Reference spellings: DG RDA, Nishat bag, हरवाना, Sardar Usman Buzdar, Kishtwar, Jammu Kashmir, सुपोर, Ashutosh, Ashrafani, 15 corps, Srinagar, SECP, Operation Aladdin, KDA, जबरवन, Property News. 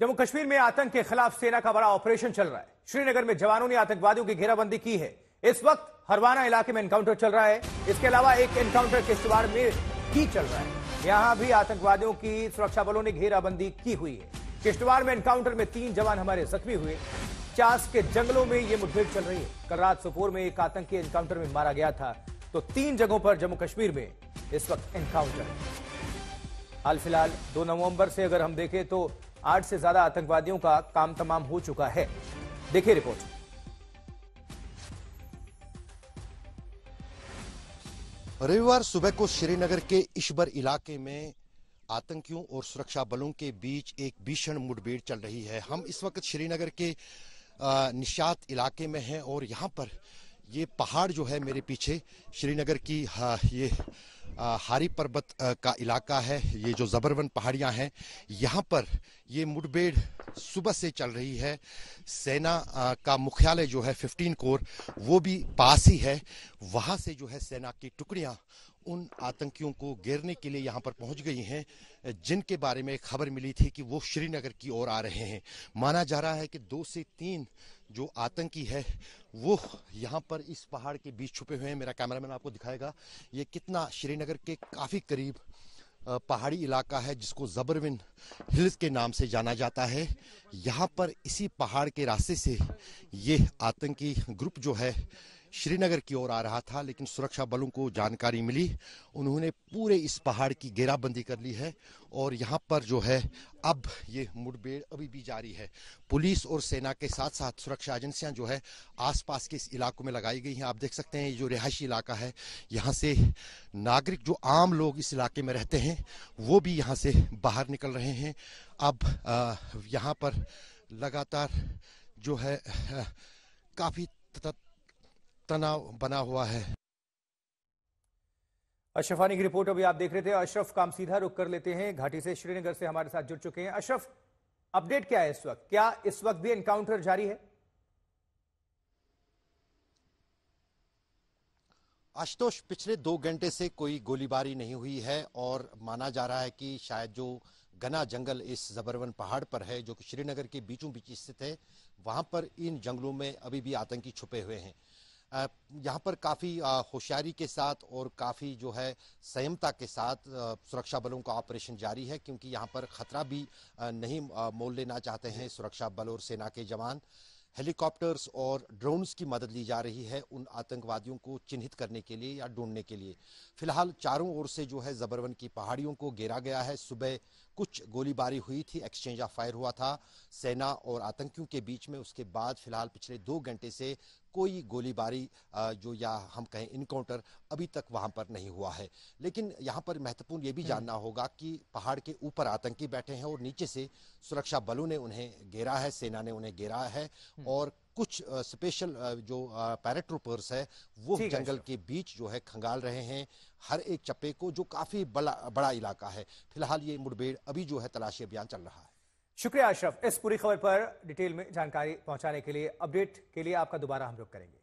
जम्मू कश्मीर में आतंक के खिलाफ सेना का बड़ा ऑपरेशन चल रहा है। श्रीनगर में जवानों ने आतंकवादियों की घेराबंदी की है। इस वक्त हरवाना इलाके में एनकाउंटर चल रहा है। इसके अलावा एक एनकाउंटर किश्तवाड़ में भी चल रहा है। यहां भी आतंकवादियों की सुरक्षा बलों ने घेराबंदी की हुई है। किश्तवाड़ में एनकाउंटर में 3 जवान हमारे जख्मी हुए। चास के जंगलों में ये मुठभेड़ चल रही है। कल रात सुपोर में एक आतंकी एनकाउंटर में मारा गया था, तो 3 जगहों पर जम्मू कश्मीर में इस वक्त एनकाउंटर है। हाल फिलहाल 2 नवंबर से अगर हम देखें तो 8 से ज्यादा आतंकवादियों का काम तमाम हो चुका है। देखिए रिपोर्ट। रविवार सुबह को श्रीनगर के इशबर इलाके में आतंकियों और सुरक्षा बलों के बीच एक भीषण मुठभेड़ चल रही है। हम इस वक्त श्रीनगर के निशात इलाके में हैं और यहाँ पर ये पहाड़ जो है मेरे पीछे श्रीनगर की ये हारी पर्वत का इलाका है। ये जो जबरवन पहाड़ियां हैं यहाँ पर ये मुठभेड़ सुबह से चल रही है। सेना का मुख्यालय जो है 15 कोर वो भी पास ही है। वहाँ से जो है सेना की टुकड़ियाँ उन आतंकियों को घेरने के लिए यहाँ पर पहुँच गई हैं, जिनके बारे में खबर मिली थी कि वो श्रीनगर की ओर आ रहे हैं। माना जा रहा है कि 2 से 3 जो आतंकी है वो यहाँ पर इस पहाड़ के बीच छुपे हुए हैं। मेरा कैमरामैन आपको दिखाएगा ये कितना श्रीनगर के काफ़ी करीब पहाड़ी इलाका है, जिसको जबरवन हिल्स के नाम से जाना जाता है। यहाँ पर इसी पहाड़ के रास्ते से ये आतंकी ग्रुप जो है श्रीनगर की ओर आ रहा था, लेकिन सुरक्षा बलों को जानकारी मिली। उन्होंने पूरे इस पहाड़ की घेराबंदी कर ली है और यहाँ पर जो है अब ये मुठभेड़ अभी भी जारी है। पुलिस और सेना के साथ साथ सुरक्षा एजेंसियां जो है आसपास के इस इलाकों में लगाई गई हैं। आप देख सकते हैं ये जो रिहायशी इलाका है, यहाँ से नागरिक जो आम लोग इस इलाके में रहते हैं वो भी यहाँ से बाहर निकल रहे हैं। अब यहाँ पर लगातार जो है काफ़ी तनाव बना हुआ है। अशरफानी की रिपोर्ट अभी आप देख रहे थे। अशरफ, काम सीधा रुक कर लेते हैं घाटी से, श्रीनगर से हमारे साथ जुड़ चुके हैं। अशरफ, अपडेट क्या है इस वक्त? क्या इस वक्त भी एनकाउंटर जारी है? आशुतोष, पिछले 2 घंटे से कोई गोलीबारी नहीं हुई है और माना जा रहा है कि शायद जो घना जंगल इस जबरवन पहाड़ पर है, जो कि श्रीनगर के बीचों बीच स्थित है, वहां पर इन जंगलों में अभी भी आतंकी छुपे हुए हैं। यहाँ पर काफ़ी होशियारी के साथ और काफ़ी जो है संयमता के साथ सुरक्षा बलों का ऑपरेशन जारी है, क्योंकि यहाँ पर ख़तरा भी नहीं मोल लेना चाहते हैं सुरक्षा बल और सेना के जवान। हेलीकॉप्टर्स और ड्रोन्स की मदद ली जा रही है उन आतंकवादियों को चिन्हित करने के लिए या ढूंढने के लिए। फिलहाल चारों ओर से जो है जबरवन की पहाड़ियों को घेरा गया है। सुबह कुछ गोलीबारी हुई थी, एक्सचेंज ऑफ फायर हुआ था सेना और आतंकियों के बीच में। उसके बाद फिलहाल पिछले 2 घंटे से कोई गोलीबारी जो या हम कहें इनकाउंटर अभी तक वहां पर नहीं हुआ है। लेकिन यहां पर महत्वपूर्ण ये भी जानना होगा कि पहाड़ के ऊपर आतंकी बैठे हैं और नीचे से सुरक्षा बलों ने उन्हें घेरा है, सेना ने उन्हें घेरा है और कुछ स्पेशल जो पैराट्रूपर्स है वो जंगल के बीच जो है खंगाल रहे हैं हर एक चप्पे को, जो काफी बड़ा इलाका है। फिलहाल ये मुठभेड़ अभी जो है तलाशी अभियान चल रहा है। शुक्रिया अशरफ, इस पूरी खबर पर डिटेल में जानकारी पहुंचाने के लिए, अपडेट के लिए आपका दोबारा हम रुख करेंगे।